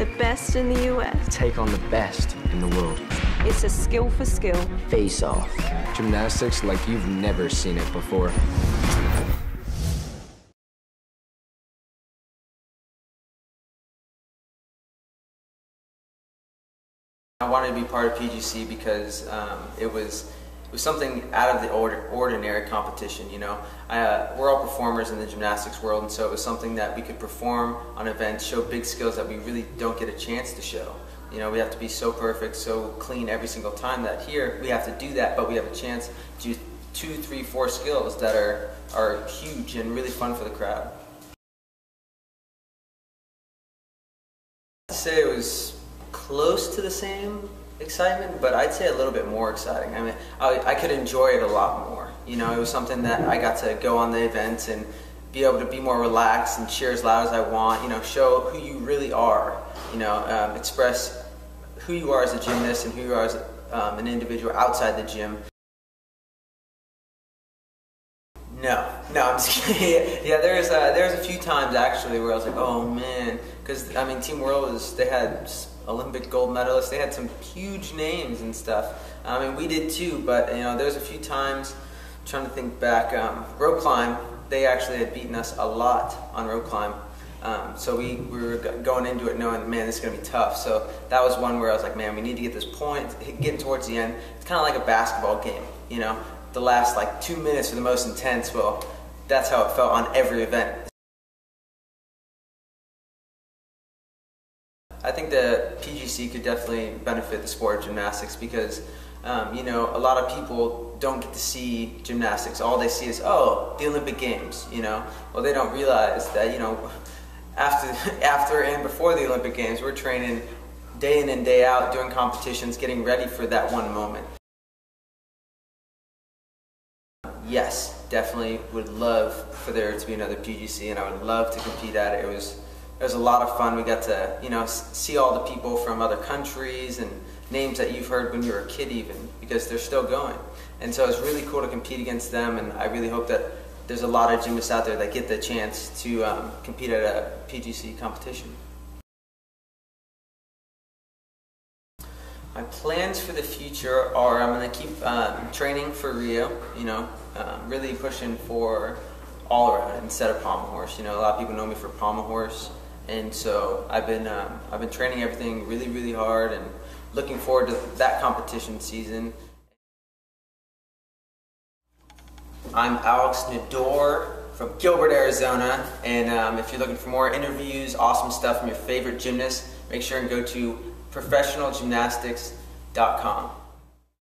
The best in the US. Take on the best in the world. It's a skill for skill. Face off. Gymnastics like you've never seen it before. I wanted to be part of PGC because it was something out of the ordinary competition, you know. We're all performers in the gymnastics world, and so it was something that we could perform on events, show big skills that we really don't get a chance to show. You know, we have to be so perfect, so clean every single time that here we have to do that, but we have a chance to do 2, 3, 4 skills that are huge and really fun for the crowd. I'd say it was close to the same excitement, but I'd say a little bit more exciting. I mean, I could enjoy it a lot more. You know, it was something that I got to go on the events and be able to be more relaxed and cheer as loud as I want, you know, show who you really are, you know, express who you are as a gymnast and who you are as an individual outside the gym. No, I'm just kidding. Yeah, there's a few times actually where I was like, oh man, because I mean, Team World they had Olympic gold medalists, they had some huge names and stuff. I mean, we did too, but you know, there's a few times. I'm trying to think back, rope climb. They actually had beaten us a lot on rope climb, so we were going into it knowing, man, this is gonna be tough. So that was one where I was like, man, we need to get this point. Getting towards the end, it's kind of like a basketball game, you know. The last like 2 minutes were the most intense. Well, that's how it felt on every event. I think the PGC could definitely benefit the sport of gymnastics because, you know, a lot of people don't get to see gymnastics. All they see is, oh, the Olympic Games, you know. Well, they don't realize that, you know, after and before the Olympic Games, we're training day in and day out, doing competitions, getting ready for that one moment. Yes, definitely would love for there to be another PGC, and I would love to compete at it. It was a lot of fun. We got to, you know, see all the people from other countries and names that you've heard when you were a kid even, because they're still going. And so it's really cool to compete against them, and I really hope that there's a lot of gymnasts out there that get the chance to compete at a PGC competition. My plans for the future are I'm going to keep training for Rio, you know, really pushing for all around instead of Pommel Horse. You know, a lot of people know me for Pommel Horse. And so I've been training everything really, really hard and looking forward to that competition season. I'm Alex Naddour from Gilbert, Arizona, and if you're looking for more interviews, awesome stuff from your favorite gymnasts, make sure and go to professionalgymnastics.com.